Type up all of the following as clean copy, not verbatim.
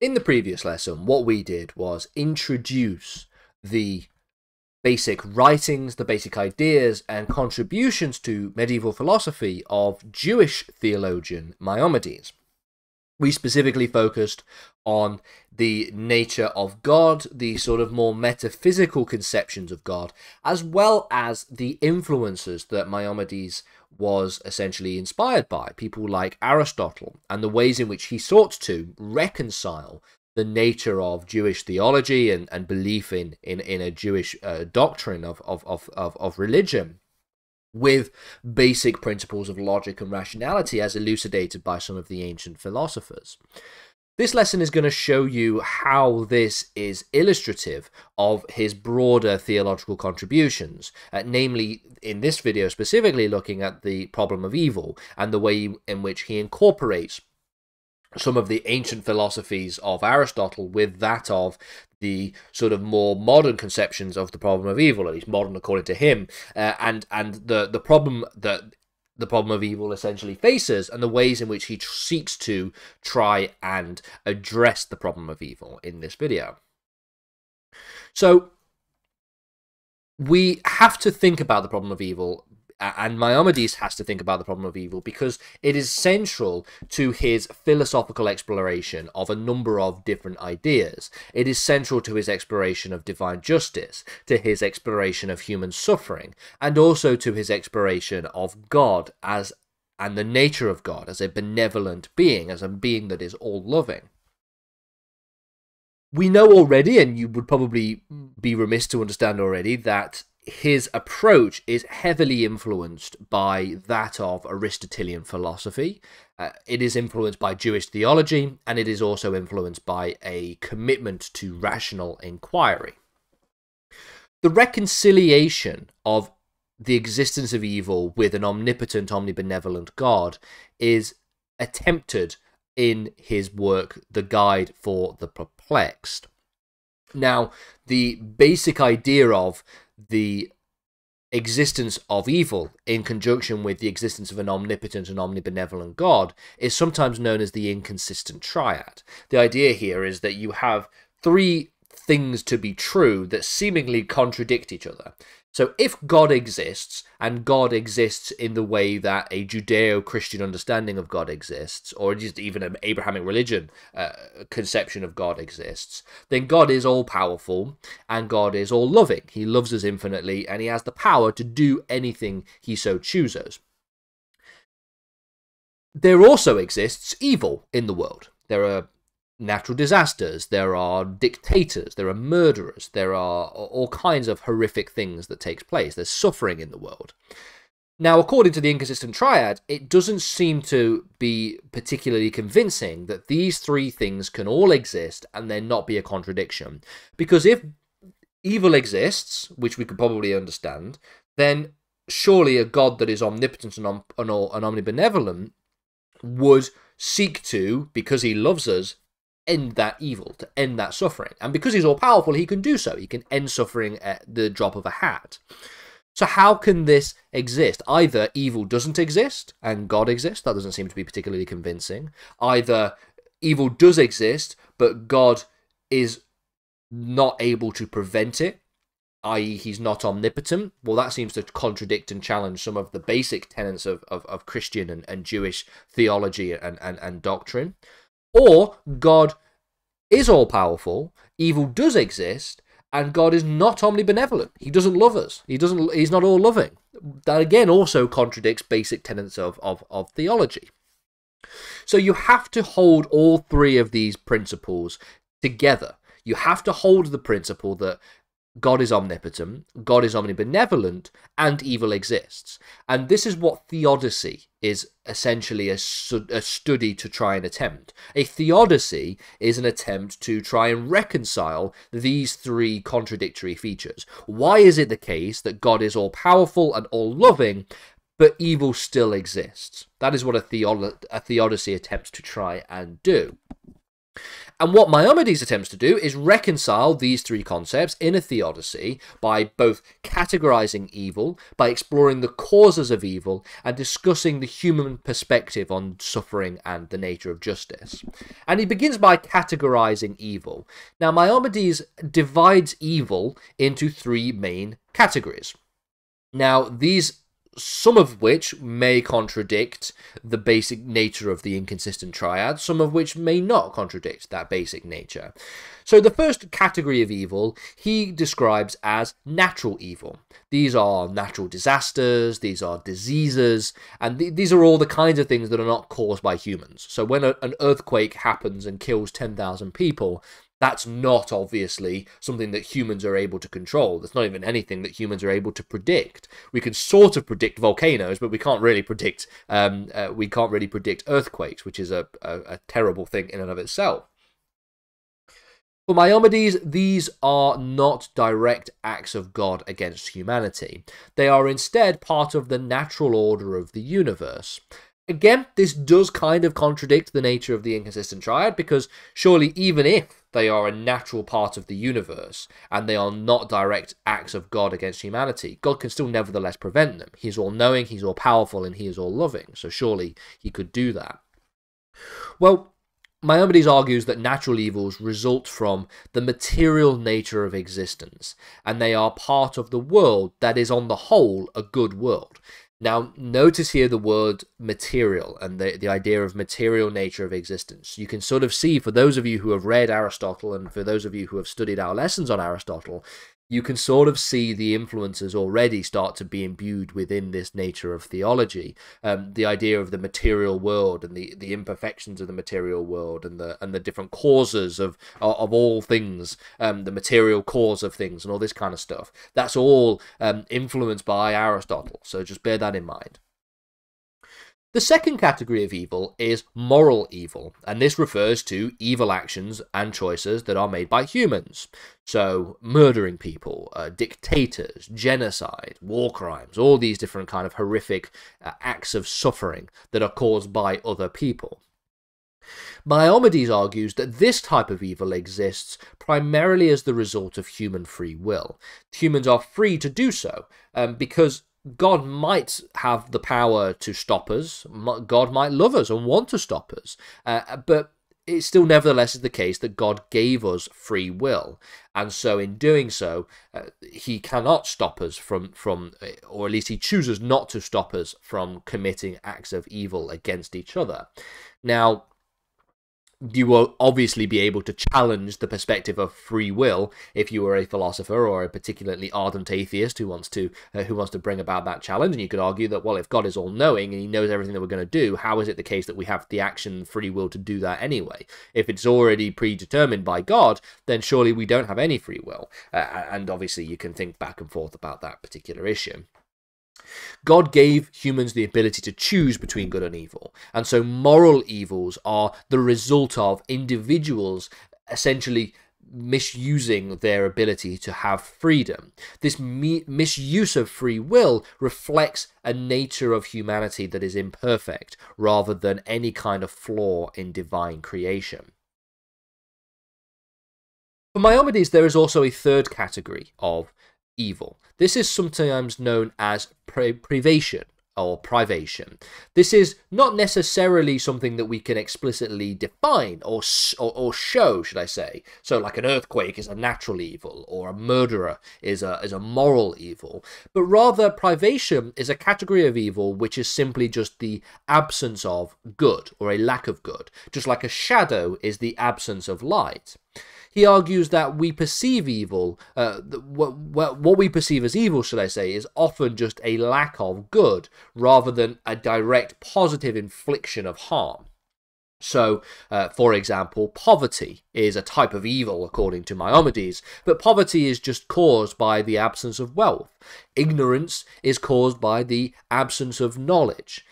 In the previous lesson, what we did was introduce the basic writings, the basic ideas and contributions to medieval philosophy of Jewish theologian Maimonides. We specifically focused on the nature of God, the sort of more metaphysical conceptions of God, as well as the influences that Maimonides was essentially inspired by, people like Aristotle, and the ways in which he sought to reconcile the nature of Jewish theology and belief in a Jewish doctrine of religion with basic principles of logic and rationality as elucidated by some of the ancient philosophers. This lesson is going to show you how this is illustrative of his broader theological contributions, namely in this video specifically looking at the problem of evil and the way in which he incorporates some of the ancient philosophies of Aristotle with that of the sort of more modern conceptions of the problem of evil, at least modern according to him, and the problem that the problem of evil essentially faces, and the ways in which he seeks to try and address the problem of evil in this video. So we have to think about the problem of evil, and Maimonides has to think about the problem of evil, because it is central to his philosophical exploration of a number of different ideas. It is central to his exploration of divine justice, to his exploration of human suffering, and also to his exploration of God and the nature of God as a benevolent being, as a being that is all-loving. We know already, and you would probably be remiss to understand already, that his approach is heavily influenced by that of Aristotelian philosophy. It is influenced by Jewish theology, and it is also influenced by a commitment to rational inquiry. The reconciliation of the existence of evil with an omnipotent, omnibenevolent God is attempted in his work, The Guide for the Perplexed. Now, the basic idea of the existence of evil in conjunction with the existence of an omnipotent and omnibenevolent God is sometimes known as the inconsistent triad. The idea here is that you have three things to be true that seemingly contradict each other. So if God exists, and God exists in the way that a Judeo-Christian understanding of God exists, or just even an Abrahamic religion conception of God exists, then God is all-powerful and God is all-loving. He loves us infinitely, and he has the power to do anything he so chooses. There also exists evil in the world. There are natural disasters, there are dictators, there are murderers, there are all kinds of horrific things that takes place. There's suffering in the world. Now, according to the inconsistent triad, it doesn't seem to be particularly convincing that these three things can all exist and there not be a contradiction. Because if evil exists, which we could probably understand, then surely a God that is omnipotent and omnibenevolent would seek to, because he loves us, end that evil, to end that suffering. And because he's all-powerful, he can do so. He can end suffering at the drop of a hat. So how can this exist? Either evil doesn't exist and God exists. That doesn't seem to be particularly convincing. Either evil does exist, but God is not able to prevent it, i.e. he's not omnipotent. Well, that seems to contradict and challenge some of the basic tenets of Christian and Jewish theology and doctrine. Or God is all-powerful, evil does exist, and God is not omnibenevolent. He doesn't love us. He's not all-loving. That, again, also contradicts basic tenets of theology. So you have to hold all three of these principles together. You have to hold the principle that God is omnipotent, God is omnibenevolent, and evil exists. And this is what theodicy is essentially a study to try and attempt. A theodicy is an attempt to try and reconcile these three contradictory features. Why is it the case that God is all-powerful and all-loving, but evil still exists? That is what a theodicy attempts to try and do. And what Maimonides attempts to do is reconcile these three concepts in a theodicy by both categorizing evil, by exploring the causes of evil, and discussing the human perspective on suffering and the nature of justice. And he begins by categorizing evil. Now, Maimonides divides evil into three main categories. Now, these some of which may contradict the basic nature of the inconsistent triad, some of which may not contradict that basic nature. So the first category of evil he describes as natural evil. These are natural disasters, these are diseases, and these are all the kinds of things that are not caused by humans. So when an earthquake happens and kills 10,000 people, that's not obviously something that humans are able to control. That's not even anything that humans are able to predict. We can sort of predict volcanoes, but we can't really predict earthquakes, which is a terrible thing in and of itself. For Maimonides, these are not direct acts of God against humanity. They are instead part of the natural order of the universe. Again, this does kind of contradict the nature of the inconsistent triad, because surely even if they are a natural part of the universe and they are not direct acts of God against humanity, God can still nevertheless prevent them. He is all-knowing, He is all-powerful, and He is all-loving, so surely He could do that. Well, Maimonides argues that natural evils result from the material nature of existence, and they are part of the world that is, on the whole, a good world. Now, notice here the word material and the idea of material nature of existence. You can sort of see, for those of you who have read Aristotle and for those of you who have studied our lessons on Aristotle, you can sort of see the influences already start to be imbued within this nature of theology. The idea of the material world and the imperfections of the material world and the different causes of all things, the material cause of things and all this kind of stuff. That's all influenced by Aristotle, so just bear that in mind. The second category of evil is moral evil, and this refers to evil actions and choices that are made by humans. So murdering people, dictators, genocide, war crimes, all these different kind of horrific acts of suffering that are caused by other people. Maimonides argues that this type of evil exists primarily as the result of human free will. Humans are free to do so, because God might have the power to stop us, God might love us and want to stop us, but it still nevertheless is the case that God gave us free will, and so in doing so, He cannot stop us from, or at least He chooses not to stop us from committing acts of evil against each other. Now, you will obviously be able to challenge the perspective of free will if you are a philosopher or a particularly ardent atheist who wants to bring about that challenge. And you could argue that, well, if God is all-knowing and He knows everything that we're going to do, how is it the case that we have the action free will to do that anyway? If it's already predetermined by God, then surely we don't have any free will. And obviously you can think back and forth about that particular issue. God gave humans the ability to choose between good and evil, and so moral evils are the result of individuals essentially misusing their ability to have freedom. This misuse of free will reflects a nature of humanity that is imperfect, rather than any kind of flaw in divine creation. For Maimonides, there is also a third category of evil. This is sometimes known as privation. This is not necessarily something that we can explicitly define or show, should I say. So like an earthquake is a natural evil, or a murderer is a moral evil, but rather privation is a category of evil which is simply just the absence of good, or a lack of good, just like a shadow is the absence of light. He argues that we perceive evil, what we perceive as evil, should I say, is often just a lack of good rather than a direct positive infliction of harm. So, for example, poverty is a type of evil according to Maimonides, but poverty is just caused by the absence of wealth. Ignorance is caused by the absence of knowledge.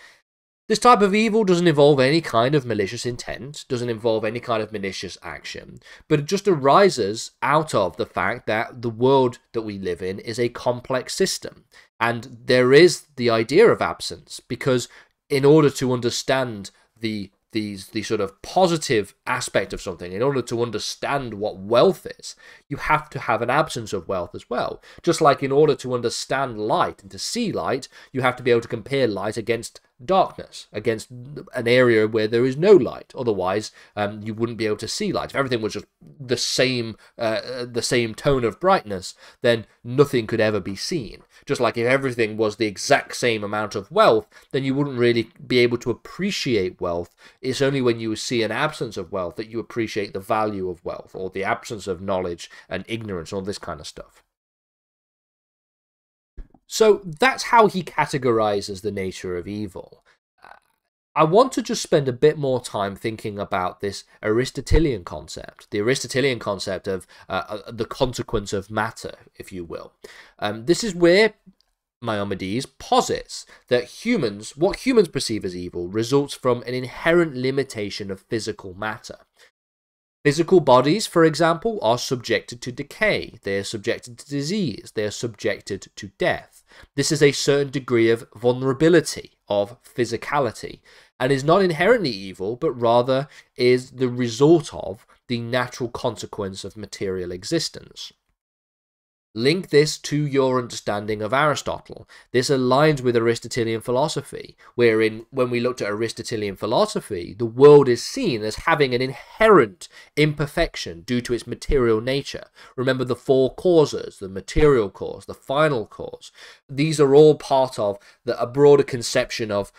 This type of evil doesn't involve any kind of malicious intent, doesn't involve any kind of malicious action, but it just arises out of the fact that the world that we live in is a complex system, and there is the idea of absence, because in order to understand the the sort of positive aspect of something. In order to understand what wealth is, you have to have an absence of wealth as well. Just like in order to understand light and to see light, you have to be able to compare light against darkness, against an area where there is no light. Otherwise, you wouldn't be able to see light. If everything was just the same tone of brightness, then nothing could ever be seen. Just like if everything was the exact same amount of wealth, then you wouldn't really be able to appreciate wealth. It's only when you see an absence of wealth that you appreciate the value of wealth, or the absence of knowledge and ignorance, all this kind of stuff. So that's how he categorizes the nature of evil. I want to just spend a bit more time thinking about this Aristotelian concept, the Aristotelian concept of the consequence of matter, if you will. This is where Maimonides posits that humans, what humans perceive as evil, results from an inherent limitation of physical matter. Physical bodies, for example, are subjected to decay, they are subjected to disease, they are subjected to death. This is a certain degree of vulnerability, of physicality, and is not inherently evil, but rather is the result of the natural consequence of material existence. Link this to your understanding of Aristotle. This aligns with Aristotelian philosophy, wherein when we looked at Aristotelian philosophy, the world is seen as having an inherent imperfection due to its material nature. Remember the four causes, the material cause, the final cause. These are all part of a broader conception of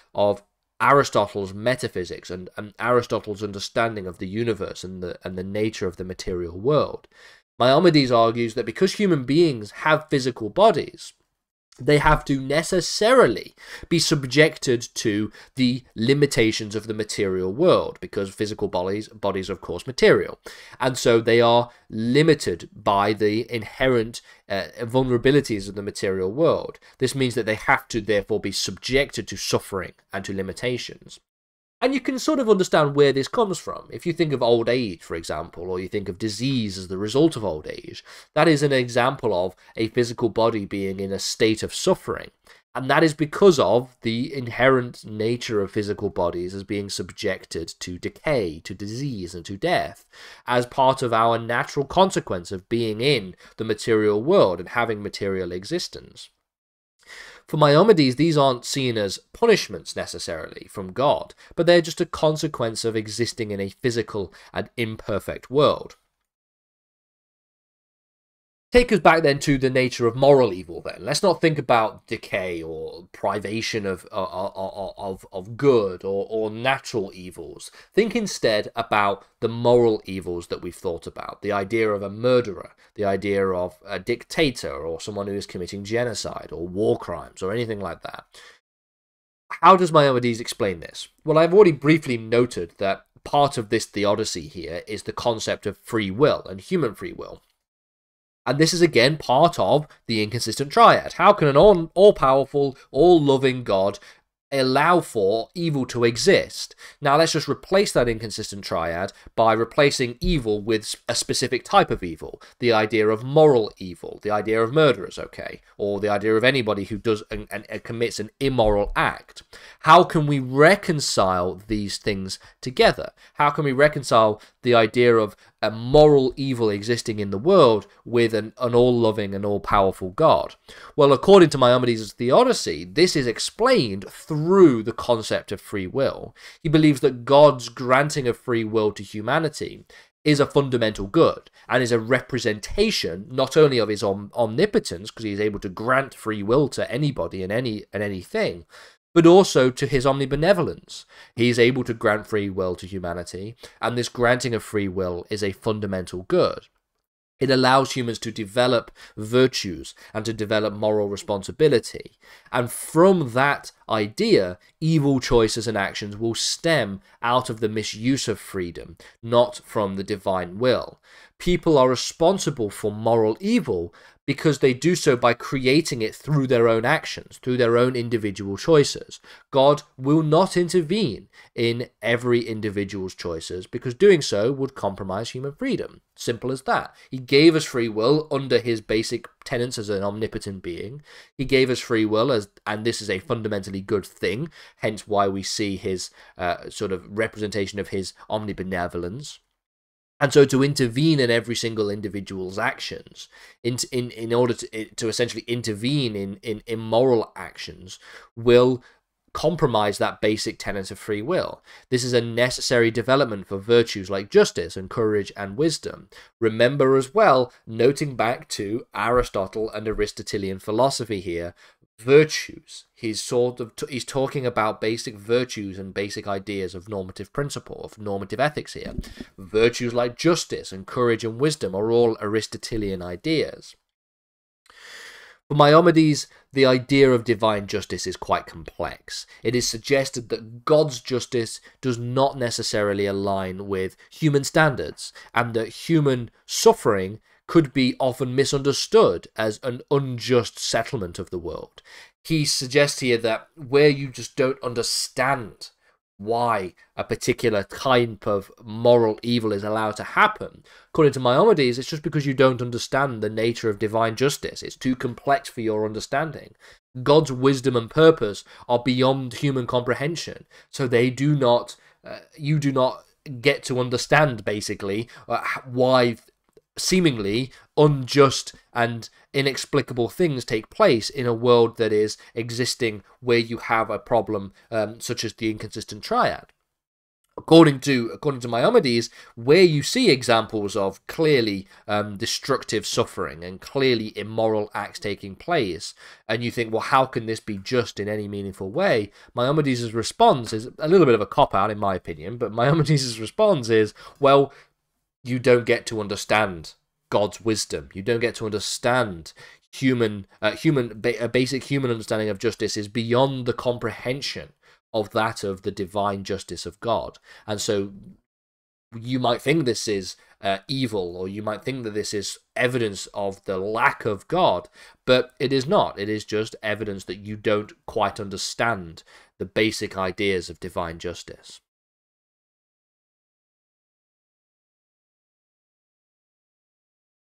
Aristotle's metaphysics and Aristotle's understanding of the universe and the nature of the material world. Maimonides argues that because human beings have physical bodies, they have to necessarily be subjected to the limitations of the material world, because physical bodies are of course material, and so they are limited by the inherent vulnerabilities of the material world. This means that they have to therefore be subjected to suffering and to limitations. And you can sort of understand where this comes from. If you think of old age, for example, or you think of disease as the result of old age, that is an example of a physical body being in a state of suffering. And that is because of the inherent nature of physical bodies as being subjected to decay, to disease, and to death, as part of our natural consequence of being in the material world and having material existence. For Maimonides, these aren't seen as punishments necessarily from God, but they're just a consequence of existing in a physical and imperfect world. Take us back then to the nature of moral evil then. Let's not think about decay or privation of good or natural evils. Think instead about the moral evils that we've thought about. The idea of a murderer, the idea of a dictator or someone who is committing genocide or war crimes or anything like that. How does Maimonides explain this? Well, I've already briefly noted that part of this theodicy here is the concept of free will and human free will. And this is again part of the inconsistent triad. How can an all-powerful, all-loving God allow for evil to exist? Now let's just replace that inconsistent triad by replacing evil with a specific type of evil. The idea of moral evil, the idea of murderers, okay, or the idea of anybody who does and commits an immoral act. How can we reconcile these things together? How can we reconcile the idea of a moral evil existing in the world with an all-loving and all-powerful God? Well, according to Maimonides' theodicy, this is explained through the concept of free will. He believes that God's granting of free will to humanity is a fundamental good and is a representation not only of his omnipotence, because he is able to grant free will to anybody and anything, but also to his omnibenevolence. He is able to grant free will to humanity, and this granting of free will is a fundamental good. It allows humans to develop virtues and to develop moral responsibility. And from that idea, evil choices and actions will stem out of the misuse of freedom, not from the divine will. People are responsible for moral evil because they do so by creating it through their own actions, through their own individual choices. God will not intervene in every individual's choices because doing so would compromise human freedom. Simple as that. He gave us free will under his basic tenets as an omnipotent being. He gave us free will, and this is a fundamentally good thing, hence why we see his sort of representation of his omnibenevolence. And so to intervene in every single individual's actions, in order to essentially intervene in immoral actions, will compromise that basic tenet of free will. This is a necessary development for virtues like justice and courage and wisdom. Remember as well, noting back to Aristotle and Aristotelian philosophy here, virtues. He's talking about basic virtues and basic ideas of normative principle, of normative ethics here. Virtues like justice and courage and wisdom are all Aristotelian ideas. For Maimonides, the idea of divine justice is quite complex. It is suggested that God's justice does not necessarily align with human standards, and that human suffering could be often misunderstood as an unjust settlement of the world. He suggests here that where you just don't understand why a particular type of moral evil is allowed to happen, according to Maimonides, it's just because you don't understand the nature of divine justice. It's too complex for your understanding. God's wisdom and purpose are beyond human comprehension, so they do not, you do not get to understand, basically, why seemingly unjust and inexplicable things take place in a world that is existing where you have a problem such as the inconsistent triad. According to Maimonides, where you see examples of clearly destructive suffering and clearly immoral acts taking place, and you think, well, how can this be just in any meaningful way? Maimonides' response is a little bit of a cop-out, in my opinion, but Maimonides' response is, well, you don't get to understand God's wisdom. You don't get to understand a basic human understanding of justice is beyond the comprehension of that of the divine justice of God. And so you might think this is evil, or you might think that this is evidence of the lack of God, but it is not. It is just evidence that you don't quite understand the basic ideas of divine justice.